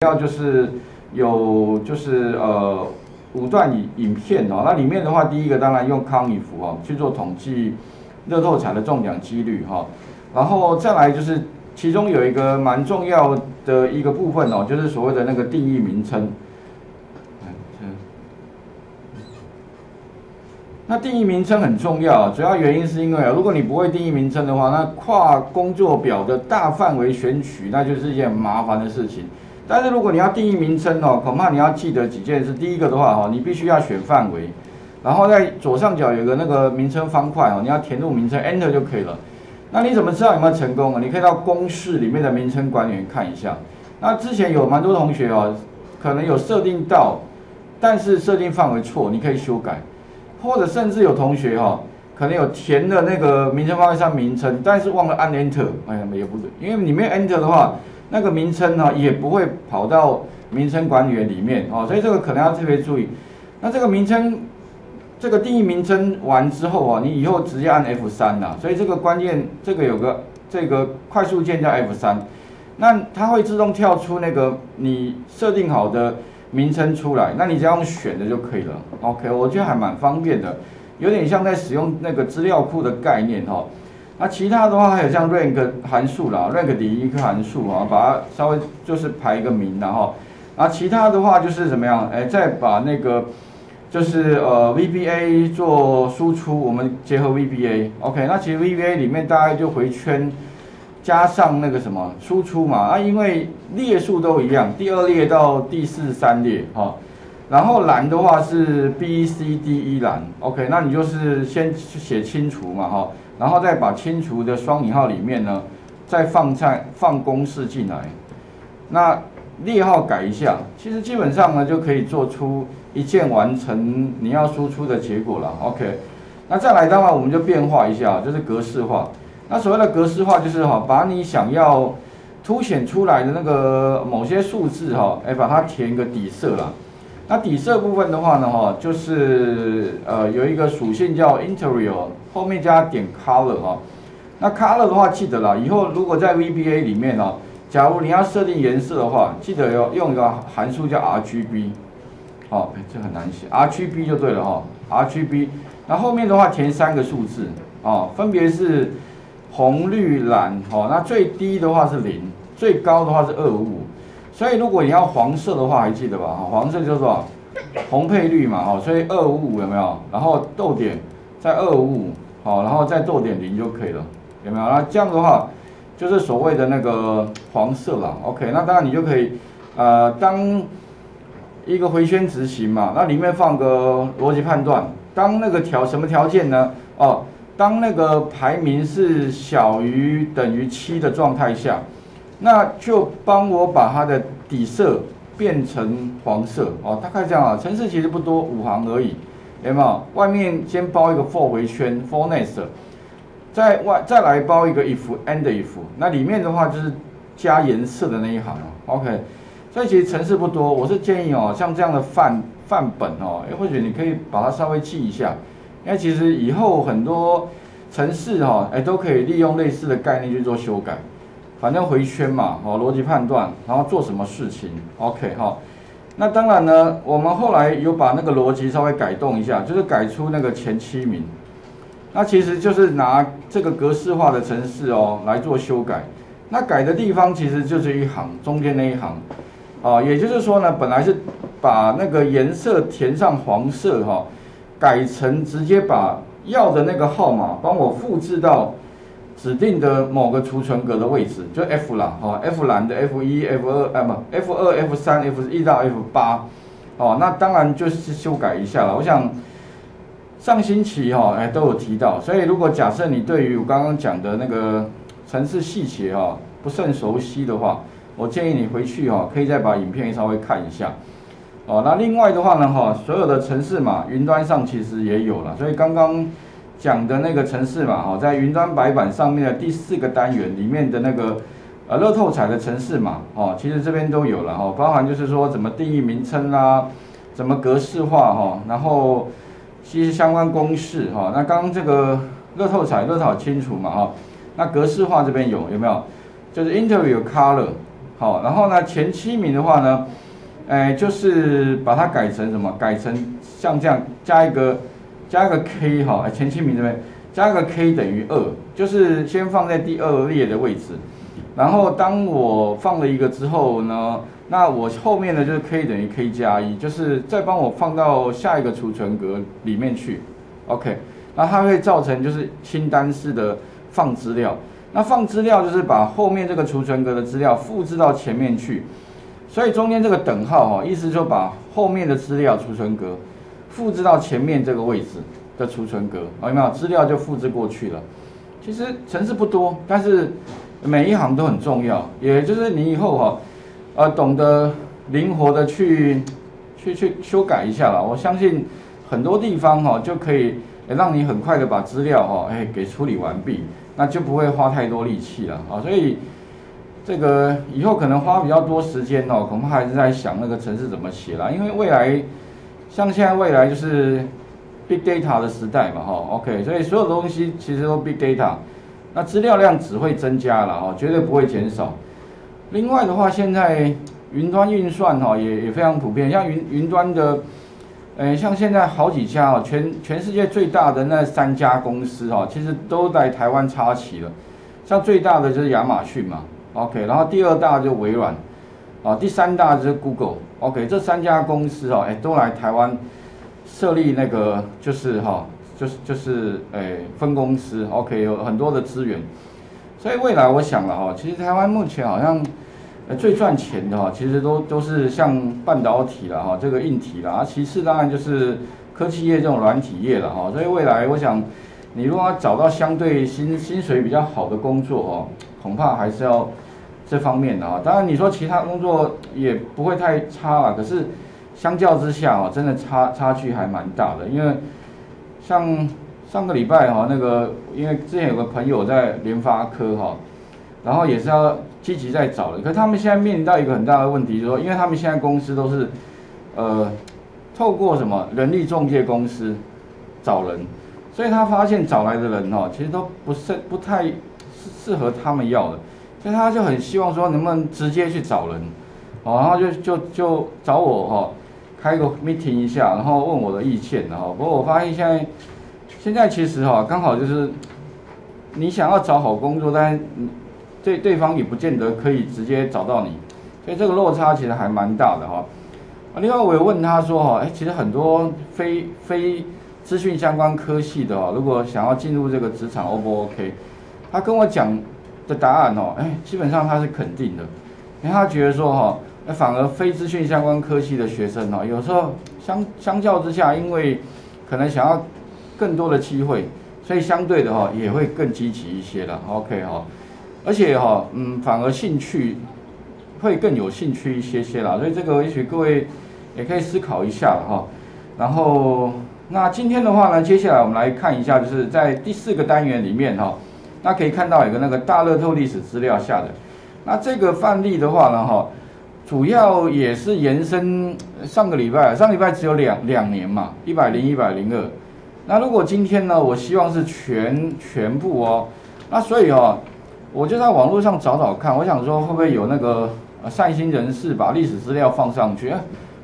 主要就是有5段影片哦，那里面的话，第一个当然用康妮夫哦去做统计乐透彩的中奖几率哈、哦，然后再来就是其中有一个蛮重要的一个部分哦，就是所谓的那个定义名称。那定义名称很重要，主要原因是因为如果你不会定义名称的话，那跨工作表的大范围选取那就是一件麻烦的事情。 但是如果你要定义名称哦，恐怕你要记得几件事。第一个的话哦，你必须要选范围，然后在左上角有个那个名称方块哦，你要填入名称 ，Enter 就可以了。那你怎么知道有没有成功啊？你可以到公式里面的名称管理员看一下。那之前有蛮多同学哦，可能有设定到，但是设定范围错，你可以修改。或者甚至有同学哦，可能有填的那个名称方块上名称，但是忘了按 Enter， 哎呀，也不对，因为你没有 Enter 的话。 那个名称呢，也不会跑到名称管理员里面哦，所以这个可能要特别注意。那这个名称，这个定义名称完之后啊，你以后直接按 F3啦。所以这个关键，这个有个这个快速键叫 F3， 那它会自动跳出那个你设定好的名称出来，那你只要用选的就可以了。OK， 我觉得还蛮方便的，有点像在使用那个资料库的概念哈、哦。 那其他的话还有像 rank 函数啦 ，rank 等于一个函数啊，把它稍微就是排一个名然后，啊其他的话就是怎么样？哎，再把那个就是VBA 做输出，我们结合 VBA，OK， 那其实 VBA 里面大概就回圈加上那个什么输出嘛，啊因为列数都一样，第二列到第43列哈、哦，然后栏的话是 B C D E 栏 ，OK， 那你就是先写清除嘛哈。哦 然后再把清除的双引号里面呢，再放公式进来，那列号改一下，其实基本上呢就可以做出一键完成你要输出的结果了。OK， 那再来当然我们就变化一下，就是格式化。那所谓的格式化就是哈，把你想要凸显出来的那个某些数字哈，哎把它填一个底色啦。那底色部分的话呢哈，就是有一个属性叫 interior。 后面加点 color 哈，那 color 的话记得啦，以后如果在 VBA 里面哦，假如你要设定颜色的话，记得要用一个函数叫 RGB， 哦，这很难写 ，RGB 就对了哈、哦、，RGB， 那后面的话填3个数字哦，分别是红、绿、蓝，哦，那最低的话是0，最高的话是25，所以如果你要黄色的话，还记得吧？黄色就是说红配绿嘛，哦，所以255有没有？然后逗点在255。 好，然后再逗点0就可以了，有没有？那这样的话，就是所谓的那个黄色啦。OK， 那当然你就可以，当一个回圈执行嘛，那里面放个逻辑判断。当那个什么条件呢？哦，当那个排名是小于等于7的状态下，那就帮我把它的底色变成黄色哦，大概这样啊。程式其实不多，5行而已。 有没有？外面先包一个 for 回圈 for next， 再来包一个 if and if， 那里面的话就是加颜色的那一行哦。OK， 所以其实程式不多，我是建议哦，像这样的范本哦，或许你可以把它稍微记一下，因为其实以后很多程式哈、哦，都可以利用类似的概念去做修改。反正回圈嘛，哦，逻辑判断，然后做什么事情 ，OK 哈、哦。 那当然呢，我们后来有把那个逻辑稍微改动一下，就是改出那个前7名。那其实就是拿这个格式化的程式哦来做修改。那改的地方其实就是一行中间那一行，哦，也就是说呢，本来是把那个颜色填上黄色哈、哦，改成直接把要的那个号码帮我复制到指定的某个储存格的位置，就 F 啦，哦 ，F 栏的 F1、F2， F2、F3、F1 到 F8， 哦，那当然就是修改一下了。我想上星期哈、哦，哎都有提到，所以如果假设你对于我刚刚讲的那个程式细节哦不甚熟悉的话，我建议你回去哦，可以再把影片稍微看一下。哦，那另外的话呢，哈、哦，所有的程式嘛，云端上其实也有了，所以刚刚。 讲的那个程式码哈，在云端白板上面的第4个单元里面的那个乐透彩的程式码哦，其实这边都有了哈，包含就是说怎么定义名称啦，怎么格式化哈，然后一些相关公式哈。那刚刚这个乐透彩清楚嘛哈，那格式化这边有没有？就是 interior color 好，然后呢前7名的话呢，就是把它改成什么？改成像这样加一个 K 哈，前7名这边加一个 K 等于2，就是先放在第2列的位置。然后当我放了一个之后呢，那我后面呢就是 K 等于 K 加1，就是再帮我放到下一个储存格里面去。OK， 那它会造成就是清单式的放资料。 那放资料就是把后面这个储存格的资料复制到前面去，所以中间这个等号意思就把后面的资料储存格复制到前面这个位置的储存格，有没有？资料就复制过去了。其实程式不多，但是每一行都很重要，也就是你以后懂得灵活的去修改一下啦。我相信很多地方就可以让你很快的把资料给处理完毕。 那就不会花太多力气了啊，所以这个以后可能花比较多时间哦，恐怕还是在想那个程式怎么写啦。因为未来像现在未来就是 big data 的时代嘛，OK， 所以所有的东西其实都 big data， 那资料量只会增加了绝对不会减少。另外的话，现在云端运算也非常普遍，像云端的，像现在好几家全世界最大的那3家公司其实都在台湾插旗了。像最大的就是亚马逊嘛 ，OK， 然后第2大就微软，第3大就是 Google，OK， 这3家公司都来台湾设立那个就是分公司 ，OK， 有很多的资源。所以未来我想了其实台湾目前好像。 最赚钱的其实都是像半导体啦这个硬体啦，其次当然就是科技业这种软体业啦所以未来我想，你如果要找到相对薪水比较好的工作恐怕还是要这方面的当然你说其他工作也不会太差啦，可是相较之下真的差距还蛮大的，因为像上个礼拜那个因为之前有个朋友在联发科然后也是要积极在找的，可是他们现在面临到一个很大的问题，就是说，因为他们现在公司都是，透过什么人力中介公司找人，所以他发现找来的人其实都不太适合他们要的，所以他就很希望说能不能直接去找人，然后就找我开个 meeting 一下，然后问我的意见不过我发现现在其实刚好就是你想要找好工作，但 对方也不见得可以直接找到你，所以这个落差其实还蛮大的另外我也问他说其实很多非资讯相关科系的如果想要进入这个职场 ，O 不 OK？ 他跟我讲的答案基本上他是肯定的，因为他觉得说反而非资讯相关科系的学生有时候相较之下，因为可能想要更多的机会，所以相对的也会更积极一些了 ，OK 而且反而兴趣会更有兴趣一些啦，所以这个也许各位也可以思考一下然后那今天的话呢，接下来我们来看一下，就是在第4个单元里面那可以看到有个那个大乐透历史资料下的那这个范例的话呢主要也是延伸上个礼拜只有两年嘛，101、102。那如果今天呢，我希望是全部那所以我就在网络上找找看，我想说会不会有那个善心人士把历史资料放上去，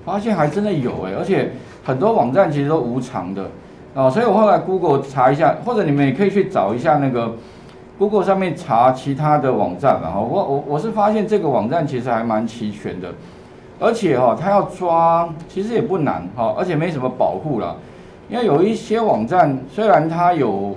发现还真的有而且很多网站其实都无偿的所以我后来 Google 查一下，或者你们也可以去找一下那个 Google 上面查其他的网站嘛我是发现这个网站其实还蛮齐全的，而且它要抓其实也不难而且没什么保护啦，因为有一些网站虽然它有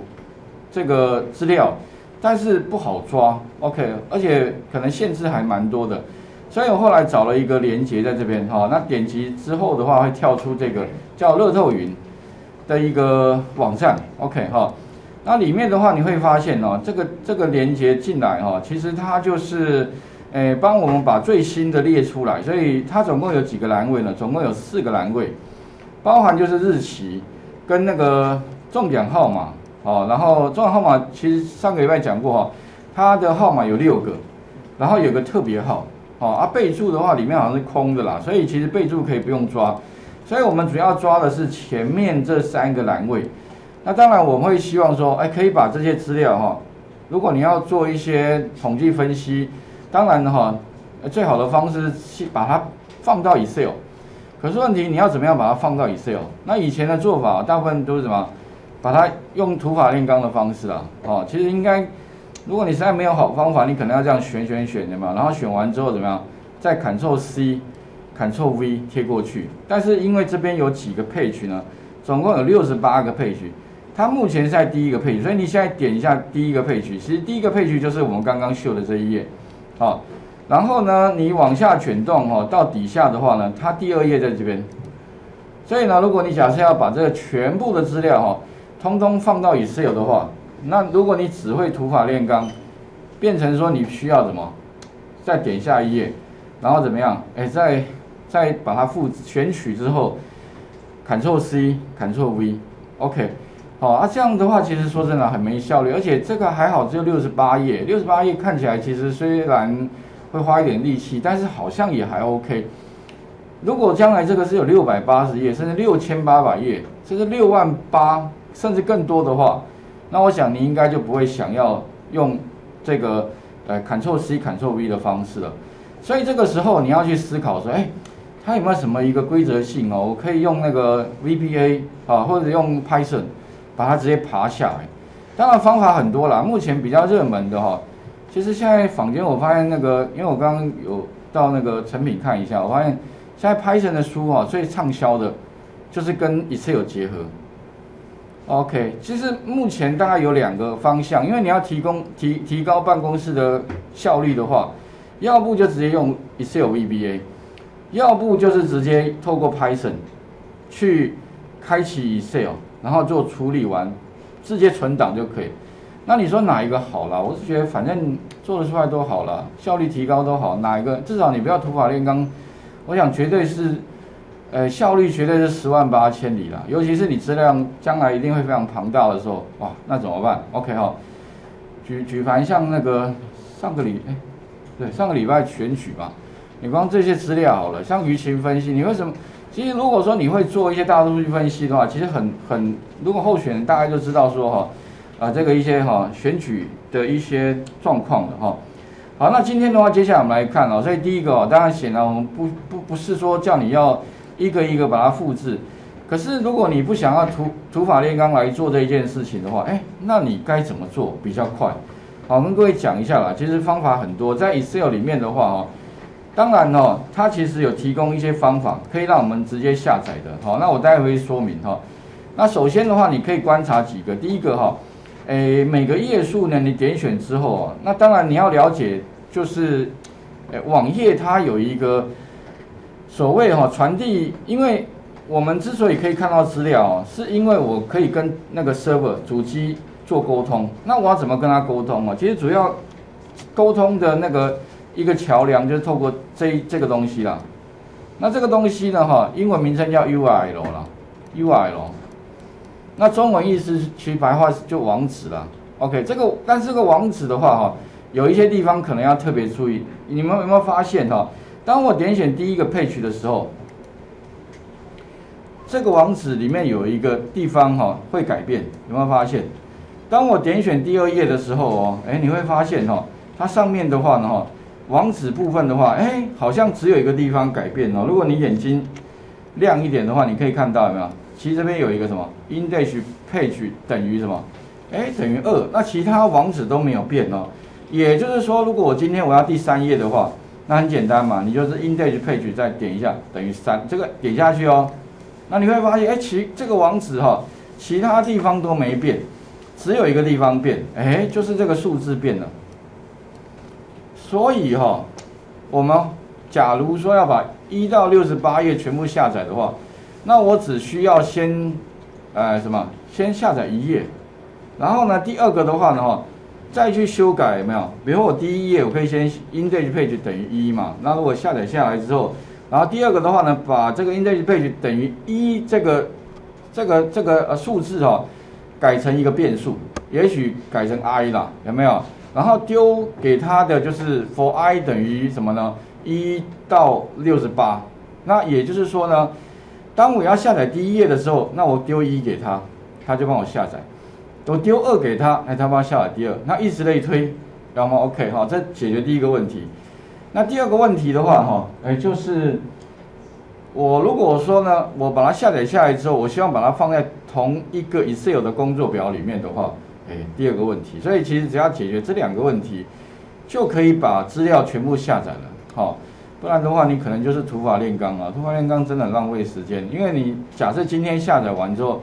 这个资料。 但是不好抓 ，OK， 而且可能限制还蛮多的，所以我后来找了一个连结在这边那点击之后的话会跳出这个叫乐透云的一个网站 ，OK 那里面的话你会发现这个连结进来其实它就是帮我们把最新的列出来，所以它总共有几个栏位呢？总共有4个栏位，包含就是日期跟那个中奖号码。 然后中奖号码其实上个礼拜讲过它的号码有6个，然后有个特别号备注的话里面好像是空的啦，所以其实备注可以不用抓，所以我们主要抓的是前面这3个栏位。那当然我们会希望说，可以把这些资料如果你要做一些统计分析，当然最好的方式是把它放到 Excel。可是问题你要怎么样把它放到 Excel？ 那以前的做法大部分都是什么？把它用土法炼钢的方式啊。哦，其实应该，如果你实在没有好方法，你可能要这样选的嘛。然后选完之后怎么样？再 Ctrl C、Ctrl V 贴过去。但是因为这边有几个page呢，总共有68个page。 它目前是在第一个page，所以你现在点一下第一个page，其实第一个page就是我们刚刚秀的这一页，好，然后呢，你往下卷动哦，到底下的话呢，它第二页在这边，所以呢，如果你假设要把这个全部的资料哦，通通放到 Excel 的话，那如果你只会土法炼钢，变成说你需要什么，再点下一页，然后怎么样？哎，再把它选取之后 ，Ctrl C Ctrl V， OK。 好、哦、啊，这样的话其实说真的很没效率，而且这个还好只有68页，看起来其实虽然会花一点力气，但是好像也还 OK。如果将来这个是有680页，甚至6800页，甚至68000甚至更多的话，那我想你应该就不会想要用这个Ctrl C Ctrl V 的方式了。所以这个时候你要去思考说，哎，它有没有什么一个规则性哦？我可以用那个 VBA 啊，或者用 Python。 把它直接爬下来，当然方法很多啦。目前比较热门的哈，其实现在坊间我发现那个，因为我刚刚有到那个成品看一下，我发现现在 Python 的书哈最畅销的，就是跟 Excel 结合。OK， 其实目前大概有2个方向，因为你要提高办公室的效率的话，要不就直接用 Excel VBA， 要不就是直接透过 Python 去开启 Excel。 然后做处理完，直接存档就可以。那你说哪一个好啦？我是觉得反正做得出来都好啦，效率提高都好。哪一个至少你不要土法炼钢，我想绝对是，效率绝对是108000里啦。尤其是你质量将来一定会非常庞大的时候，哇，那怎么办 ？OK 哈、哦，举凡像那个上个礼拜选举嘛，你光这些资料好了，像舆情分析，你为什么？ 其实如果说你会做一些大数据分析的话，其实很，如果候选人大概就知道说哈，这个一些哈选举的一些状况的哈。好，那今天的话，接下来我们来看哦，所以第一个哦，当然显然我们不是说叫你要一个把它复制，可是如果你不想要土法炼钢来做这一件事情的话，哎，那你该怎么做比较快？好，我跟各位讲一下啦，其实方法很多，在 Excel 里面的话哦。 当然哦，它其实有提供一些方法，可以让我们直接下载的。好，那我待会会说明哈。那首先的话，你可以观察几个。第一个哈，每个页数呢，你点选之后啊，那当然你要了解，就是，网页它有一个所谓哈传递，因为我们之所以可以看到资料，是因为我可以跟那个 server 主机做沟通。那我要怎么跟它沟通啊？其实主要沟通的那个。 一个桥梁就是透过这个东西啦，那这个东西呢，哈，英文名称叫 URL 啦 ，URL， 那中文意思其实白话就网址啦。OK， 这个但是这个网址的话，哈，有一些地方可能要特别注意。你们有没有发现哈？当我点选第一个 page 的时候，这个网址里面有一个地方哈会改变，有没有发现？当我点选第二页的时候哦，哎，你会发现哈，它上面的话呢，哈。 网址部分的话，哎，好像只有一个地方改变哦。如果你眼睛亮一点的话，你可以看到有没有？其实这边有一个什么 index page 等于什么？哎，等于2。那其他网址都没有变哦。也就是说，如果我今天我要第3页的话，那很简单嘛，你就是 index page 再点一下等于3，这个点下去哦。那你会发现，哎，这个网址哈、哦，其他地方都没变，只有一个地方变，哎，就是这个数字变了。 所以哈、哦，我们假如说要把1到68页全部下载的话，那我只需要先，先下载1页，然后呢，第2个的话呢哈，再去修改有没有？比如我第1页我可以先 index page 等于1嘛，那如果下载下来之后，然后第2个的话呢，把这个 index page 等于1这个数字哈、哦，改成一个变数，也许改成 i 啦，有没有？ 然后丢给他的就是 for i 等于什么呢？1到68。那也就是说呢，当我要下载第1页的时候，那我丢1给他，他就帮我下载；我丢2给他，哎，他帮我下载第2。那以此类推，然后 OK 哈，这解决第1个问题。那第二个问题的话，哈，就是我如果说呢，我把它下载下来之后，我希望把它放在同一个 Excel 的工作表里面的话，第二个问题，所以其实只要解决这两个问题，就可以把资料全部下载了，好。 不然的话，你可能就是土法炼钢啊！土法炼钢真的很浪费时间，因为你假设今天下载完之后，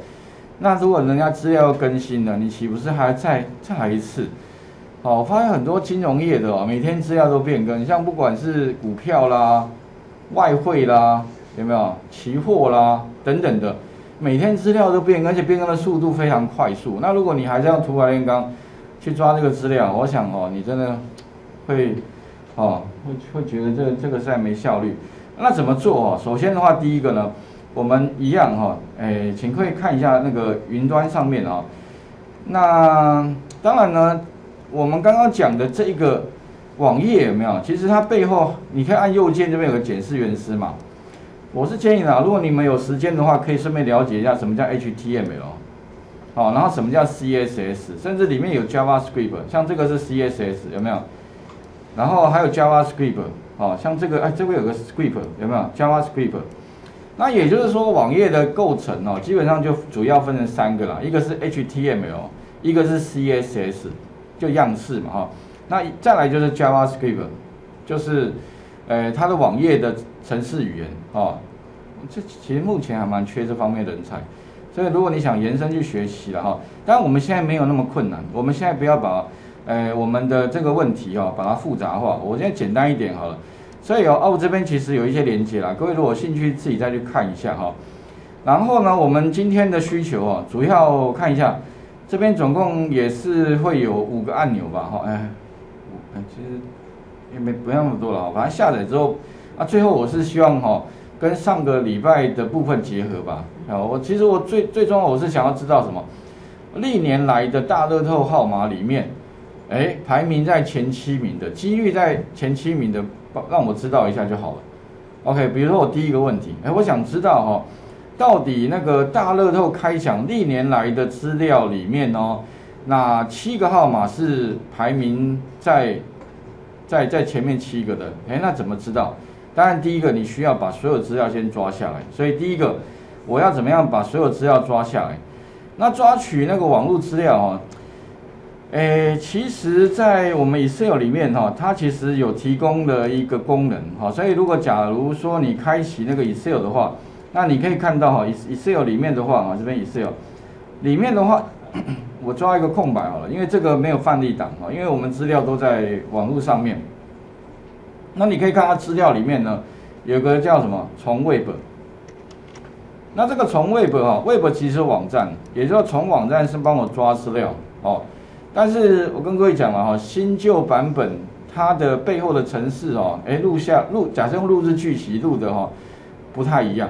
那如果人家资料更新了，你岂不是还再来一次？好，我发现很多金融业的哦，每天资料都变更，像不管是股票啦、外汇啦，有没有期货啦等等的，每天资料都变更，而且变更的速度非常快速。那如果你还是要土法炼钢去抓这个资料，我想哦，你真的会。 哦，会觉得这个实在没效率，那怎么做哦？首先的话，第一个呢，我们一样哈、请各位看一下那个云端上面啊、哦。那当然呢，我们刚刚讲的这一个网页有没有？其实它背后你可以按右键这边有个检视原始码。我是建议啊，如果你们有时间的话，可以顺便了解一下什么叫 HTML， 好、哦，然后什么叫 CSS， 甚至里面有 JavaScript， 像这个是 CSS 有没有？ 然后还有 JavaScript， 哦，像这个，这边有个 script， 有没有 JavaScript？ 那也就是说，网页的构成哦，基本上就主要分成三个啦，一个是 HTML， 一个是 CSS， 就样式嘛，哈、哦。那再来就是 JavaScript， 就是，它的网页的程式语言，哦，这其实目前还蛮缺这方面人才，所以如果你想延伸去学习了哈、哦，当然我们现在没有那么困难，我们现在不要把。 我们的这个问题哦，把它复杂化，我现在简单一点好了。所以哦，这边其实有一些连接啦，各位如果有兴趣自己再去看一下哈、哦。然后呢，我们今天的需求哦，主要看一下，这边总共也是会有5个按钮吧哈、哦，其实也没不要那么多了哈、哦，反正下载之后啊，最后我是希望哈、哦，跟上个礼拜的部分结合吧。哦，其实我最终我是想要知道什么，历年来的大乐透号码里面。 排名在前7名的几率在前7名的，让我知道一下就好了。OK， 比如说我第一个问题，我想知道哈、哦，到底那个大乐透开奖历年来的资料里面哦，那7个号码是排名在前面7个的？那怎么知道？当然第一个你需要把所有资料先抓下来，所以第一个我要怎么样把所有资料抓下来？那抓取那个网络资料哦。 其实，在我们 Excel 里面哈、哦，它其实有提供了一个功能哈、哦，所以如果假如说你开启那个 Excel 的话，那你可以看到哈、哦、，Excel 里面的话啊，这边 Excel 里面的话，我抓一个空白好了，因为这个没有范例档哈、哦，因为我们资料都在网络上面。那你可以看到资料里面呢，有个叫什么从 Web， 那这个从 Web 哈、哦、，Web 其实是网站，也就是从网站是帮我抓资料哦。 但是我跟各位讲了哈，新旧版本它的背后的程式哦，假设用录制句型录的哈、哦，不太一样。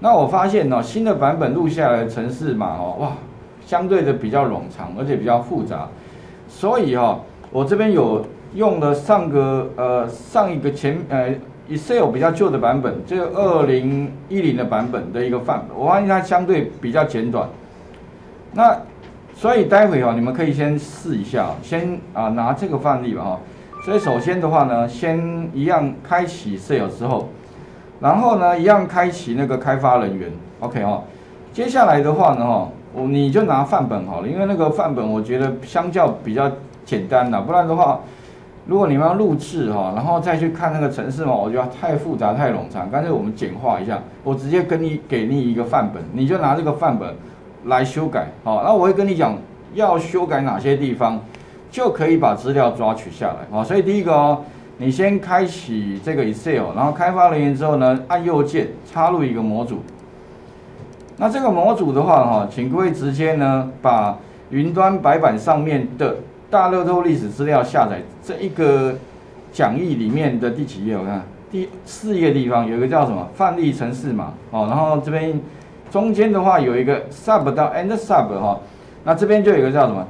那我发现哦，新的版本录下来的程式码哦，哇，相对的比较冗长，而且比较复杂。所以哈、哦，我这边有用了上一个Excel 比较旧的版本，这个2010的版本的一个范本，我发现它相对比较简短。那 所以待会哦，你们可以先试一下，先啊拿这个范例吧哈。所以首先的话呢，先一样开启 Excel 之后，然后呢一样开启那个开发人员 ，OK 哦。接下来的话呢哈，你就拿范本好了，因为那个范本我觉得相较比较简单啦，不然的话，如果你们要录制哈，然后再去看那个程式嘛，我觉得太复杂太冗长，干脆我们简化一下，我直接给你一个范本，你就拿这个范本。 来修改，好，那我会跟你讲要修改哪些地方，就可以把资料抓取下来，好，所以第一个哦，你先开启这个 Excel， 然后开发人员之后呢，按右键插入一个模组。那这个模组的话，哈，请各位直接呢把云端白板上面的大乐透历史资料下载这一个讲义里面的第几页？我看第4页地方有一个叫什么范例程式码，哦，然后这边。 中间的话有一个 sub 到 end sub 哈，那这边就有一个叫什么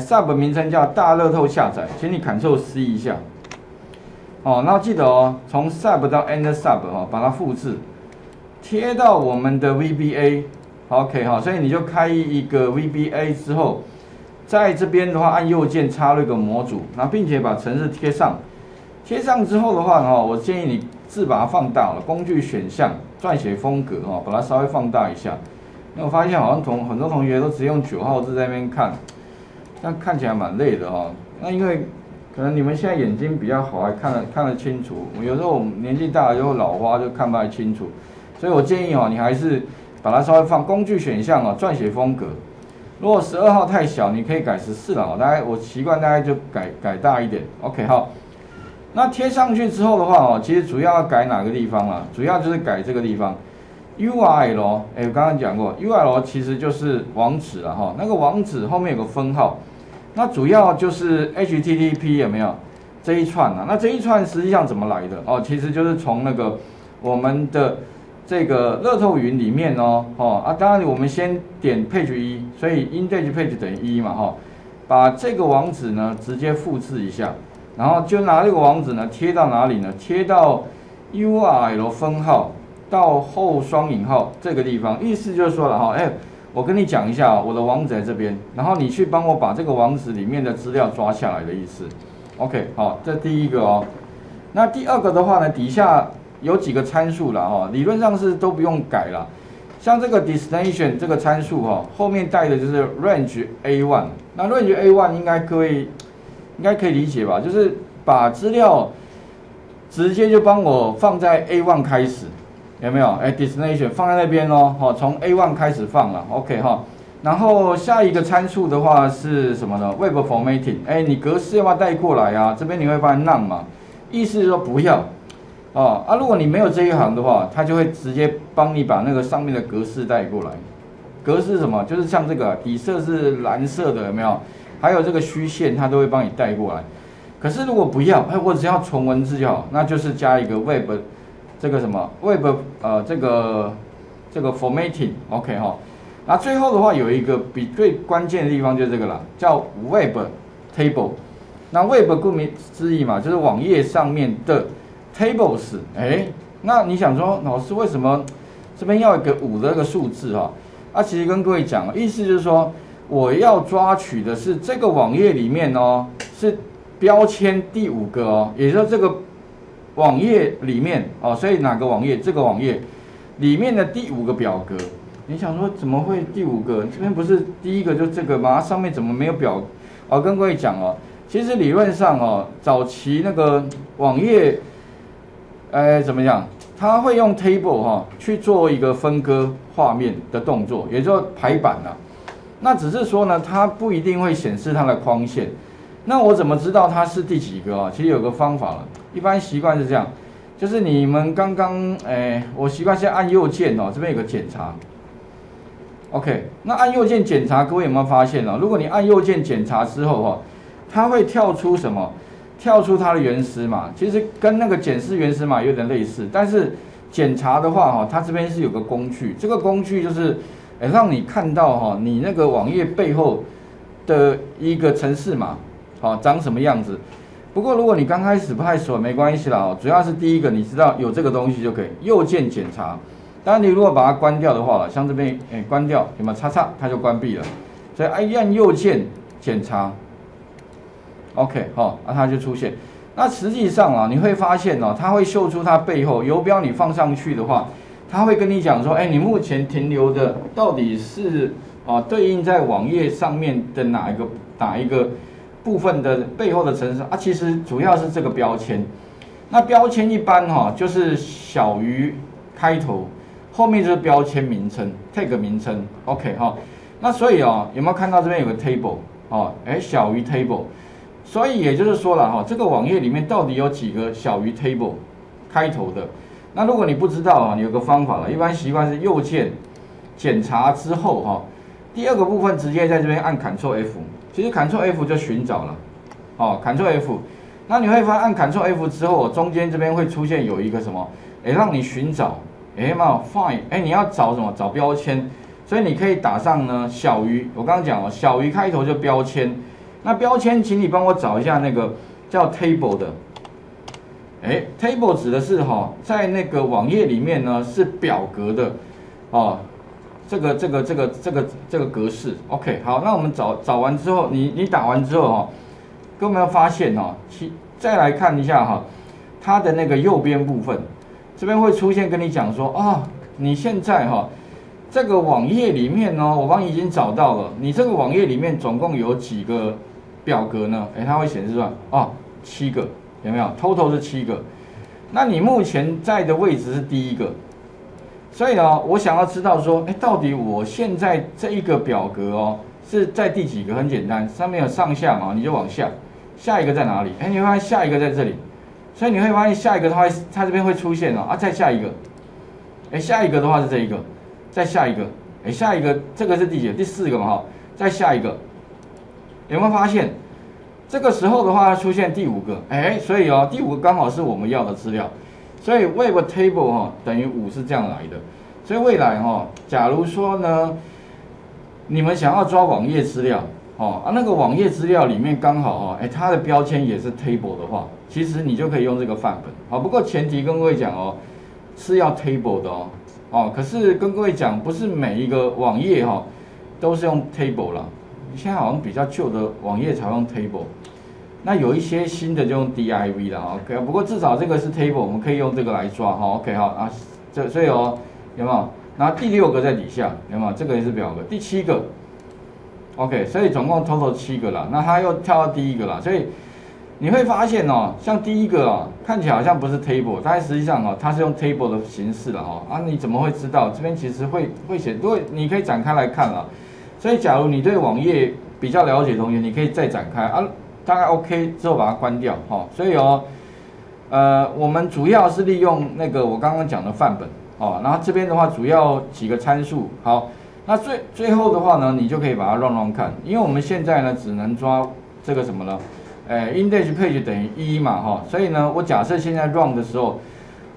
sub 名称叫大乐透下载，请你 Ctrl C 一下，哦，那记得哦，从 sub 到 end sub 哈、哦，把它复制贴到我们的 VBA，OK 哈，所以你就开一个 VBA 之后，在这边的话按右键插入一个模组，那并且把程式贴上。贴上之后的话哈，我建议你字把它放大了，工具选项、撰写风格哈，把它稍微放大一下。因为我发现好像很多同学都只用9号字在那边看，但看起来蛮累的哈。那因为可能你们现在眼睛比较好，还看得清楚。我有时候我们年纪大了就老花，就看不太清楚，所以我建议哦，你还是把它稍微放工具选项哦，撰写风格。如果12号太小，你可以改14了。大概我习惯大概就改大一点。OK 好。那贴上去之后的话哦，其实主要要改哪个地方啦？主要就是改这个地方 URL。我刚刚讲过 URL 其实就是网址了哈，那个网址后面有个分号。那主要就是 HTTP 有没有这一串啊？那这一串实际上怎么来的哦？其实就是从那个我们的这个乐透云里面当然我们先点 page 1，所以 index page 等于1嘛哈，把这个网址呢直接复制一下，然后就拿这个网址呢贴到哪里呢？贴到 URL 分号到后双引号这个地方，意思就是说了哈，我跟你讲一下，我的网址在这边，然后你去帮我把这个网址里面的资料抓下来的意思。OK， 好，这第一个哦。那第二个的话呢，底下有几个参数啦哦，理论上是都不用改啦。像这个 destination 这个参数哦，后面带的就是 range A1。那 range A1 应该可以理解吧？就是把资料直接就帮我放在 A1 开始。有没有？destination 放在那边咯，好，从 A1 开始放了 ，OK 哈。然后下一个参数的话是什么呢 ？Web formatting， 你格式要不要带过来啊？这边你会发现 none 嘛，意思是说不要哦啊。如果你没有这一行的话，它就会直接帮你把那个上面的格式带过来。格式是什么？就是像这个底色是蓝色的，有没有？还有这个虚线，它都会帮你带过来。可是如果不要，我只要纯文字就好，那就是加一个 web。这个什么 web 这个 formatting OK 哈，那最后的话有一个比最关键的地方就是这个啦，叫 web table。那 web 顾名思义嘛，就是网页上面的 tables。那你想说老师为什么这边要一个5的一个数字哈？啊，其实跟各位讲，意思就是说我要抓取的是这个网页里面哦，是标签第5个哦，也就是这个。网页里面哦，所以哪个网页？这个网页里面的第5个表格。你想说怎么会第5个？这边不是第1个就这个吗？上面怎么没有表？跟各位讲哦，其实理论上哦，早期那个网页，怎么讲？它会用 table 去做一个分割画面的动作，也就是排版啦。那只是说呢，它不一定会显示它的框线。那我怎么知道它是第几个啊？其实有个方法了，一般习惯是这样，就是你们刚刚我习惯先按右键哦，这边有个检查。OK， 那按右键检查，各位有没有发现呢？如果你按右键检查之后它会跳出什么？跳出它的原始码，其实跟那个检视原始码有点类似，但是检查的话它这边是有个工具，这个工具就是让你看到你那个网页背后的一个程式码。好，长什么样子？不过如果你刚开始不太熟，没关系啦哦。主要是第一个，你知道有这个东西就可以。右键检查，当然你如果把它关掉的话，像这边关掉，有没有？叉叉，它就关闭了。所以按右键检查 ，OK 好，它就出现。那实际上啊，你会发现哦，它会秀出它背后游标，你放上去的话，它会跟你讲说，你目前停留的到底是对应在网页上面的哪一个。部分的背后的程式啊，其实主要是这个标签。那标签一般就是小于开头，后面就是标签名称 tag 名称 OK 哈。那所以有没有看到这边有个 table 小于 table， 所以也就是说了这个网页里面到底有几个小于 table 开头的？那如果你不知道你有个方法了，一般习惯是右键检查之后第二个部分直接在这边按 Ctrl F。其实 Ctrl F 就寻找了，Ctrl F， 那你会发现按 Ctrl F 之后，中间这边会出现有一个什么？让你寻找，find，你要找什么？找标签，所以你可以打上呢小于，我刚刚讲小于开头就标签，那标签请你帮我找一下那个叫 table 的，table 指的是在那个网页里面呢是表格的，这个格式 ，OK， 好，那我们找完之后，你打完之后，各位有没有发现再来看一下它的那个右边部分，这边会出现跟你讲说啊，你现在哈、这个网页里面呢，我帮你已经找到了，你这个网页里面总共有几个表格呢？哎，它会显示出来啊，7个，有没有 ？Total 是7个。那你目前在的位置是第一个，所以呢，我想要知道说，哎，到底我现在这一个表格哦是在第几个？很简单，上面有上下嘛，你就往下。 下一个在哪里？哎，你会发现下一个在这里，所以你会发现下一个它这边会出现哦啊，再下一个，哎，下一个的话是这一个，再下一个，哎，下一个这个是第几个？第4个嘛哈，再下一个，有没有发现？这个时候的话出现第5个，哎，所以哦，第5个刚好是我们要的资料，所以 Web Table 哈等于5是这样来的，所以未来哈，假如说呢，你们想要抓网页资料。 哦啊，那个网页资料里面刚好哦，哎，它的标签也是 table 的话，其实你就可以用这个范本。好，不过前提跟各位讲哦，是要 table 的哦。哦，可是跟各位讲，不是每一个网页哈、都是用 table 啦。现在好像比较旧的网页才用 table， 那有一些新的就用 div 啦。OK， 不过至少这个是 table， 我们可以用这个来抓哈、OK 哈啊，这所以哦，有没有？然后第6个在底下，有没有？这个也是表格，第7个。 OK， 所以总共 total 7个啦，那它又跳到第1个啦，所以你会发现哦，像第1个啊、看起来好像不是 table， 但实际上哦，它是用 table 的形式了哦。啊，你怎么会知道？这边其实会写，如果你可以展开来看啦。所以假如你对网页比较了解的同学，你可以再展开啊，大概 OK 之后把它关掉哦。所以哦，我们主要是利用那个我刚刚讲的范本哦，然后这边的话主要几个参数好。 那最后的话呢，你就可以把它乱看，因为我们现在呢只能抓这个什么呢？index page 等于1嘛哈，所以呢，我假设现在 run 的时候，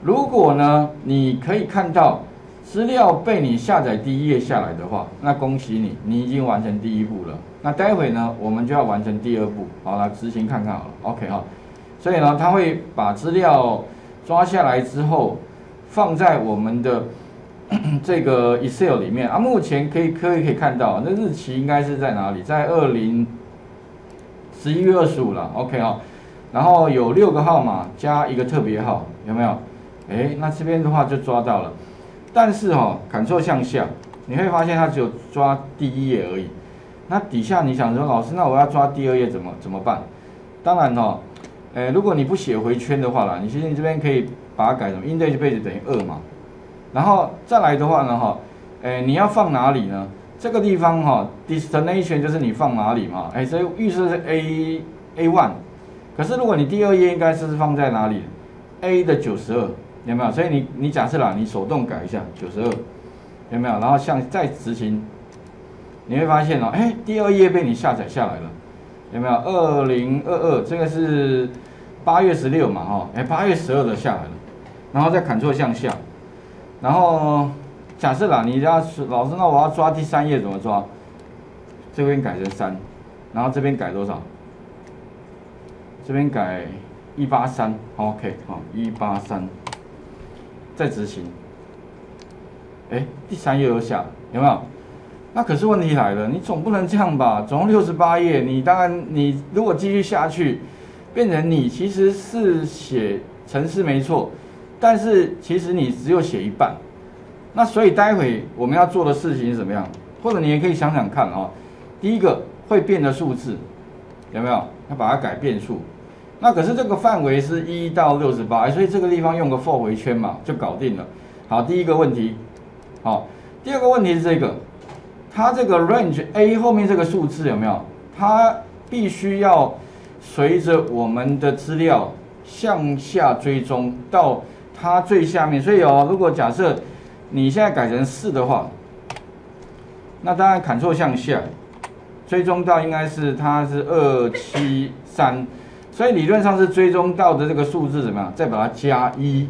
如果呢你可以看到资料被你下载第1页下来的话，那恭喜你，你已经完成第1步了。那待会呢，我们就要完成第2步，好来执行看看好了 ，OK 哈。所以呢，它会把资料抓下来之后，放在我们的。 这个 Excel 里面啊，目前可以看到，那日期应该是在哪里？在11月25了 ，OK 哦。然后有6个号码加一个特别号，有没有？哎，那这边的话就抓到了。但是哦 ，Ctrl 向下，你会发现它只有抓第1页而已。那底下你想说，老师，那我要抓第2页怎么办？当然哦，如果你不写回圈的话啦，你其实你这边可以把它改成 index page 等于2嘛。 然后再来的话呢，哈，你要放哪里呢？这个地方哈 ，destination 就是你放哪里嘛，哎，所以预设是 A1， 可是如果你第2页应该是放在哪里 ？A 的92，有没有？所以你假设啦，你手动改一下92，有没有？然后再执行，你会发现哦，哎，第2页被你下载下来了，有没有？2022这个是8月16嘛，哈，哎，8月12的下来了，然后再Ctrl向下。 然后假设啦，你要老师，那我要抓第3页怎么抓？这边改成3，然后这边改多少？这边改183 ，OK， 好，183，再执行。哎，第3页又下，有没有？那可是问题来了，你总不能这样吧？总共68页，你当然你如果继续下去，变成你其实是写程式没错。 但是其实你只有写一半，那所以待会我们要做的事情是怎么样？或者你也可以想想看哦。第一个会变的数字有没有？要把它改变数。那可是这个范围是1到68，所以这个地方用个 for 回圈嘛，就搞定了。好，第一个问题。好，第二个问题是这个，它这个 range A 后面这个数字有没有？它必须要随着我们的资料向下追踪到。 它最下面，所以哦，如果假设你现在改成4的话，那当然Ctrl向下，追踪到应该是它是273，所以理论上是追踪到的这个数字怎么样？再把它加1，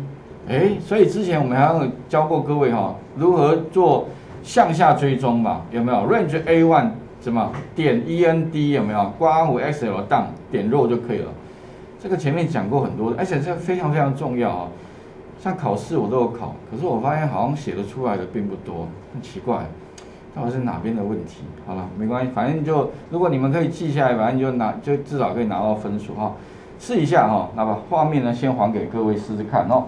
哎，所以之前我们好像有教过各位哦，如何做向下追踪嘛？有没有 range A1 怎么点 END 有没有？括弧 XL down 点肉就可以了。这个前面讲过很多，而且这非常非常重要哦。 像考试我都有考，可是我发现好像写得出来的并不多，很奇怪，到底是哪边的问题？好了，没关系，反正就如果你们可以记下来，反正就至少可以拿到分数哈。试一下哈，那把画面呢先还给各位试试看哦。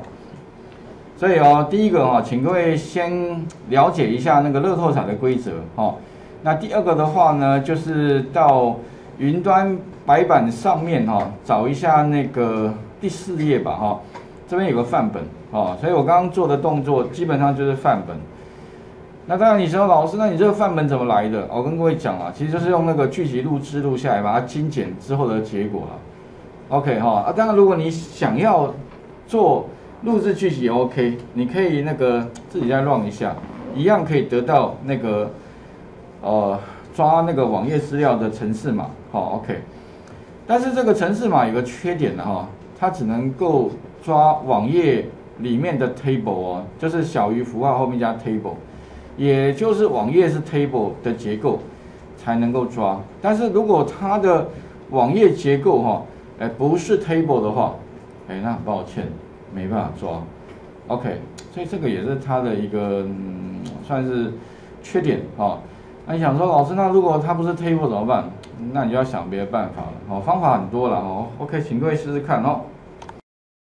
所以哦，第一个哈，请各位先了解一下那个乐透彩的规则哈。那第二个的话呢，就是到云端白板上面哈，找一下那个第四页吧哈，这边有个范本哦，所以我刚刚做的动作基本上就是范本。 那当然，你说老师，那你这个范本怎么来的？我跟各位讲啊，其实就是用那个聚集录制录下来，把它精简之后的结果了。OK 哈、啊，当然如果你想要做录制聚集 ，OK， 你可以那个自己再run一下，一样可以得到那个抓那个网页资料的程式码。好 ，OK， 但是这个程式码有个缺点的哈，它只能够抓网页里面的 table 哦，就是小于符号后面加 table。 也就是网页是 table 的结构才能够抓，但是如果它的网页结构哈，不是 table 的话，那很抱歉没办法抓。OK， 所以这个也是它的一个算是缺点哈。那你想说老师，那如果它不是 table 怎么办？那你就要想别的办法了。好，方法很多了哦。OK， 请各位试试看哦。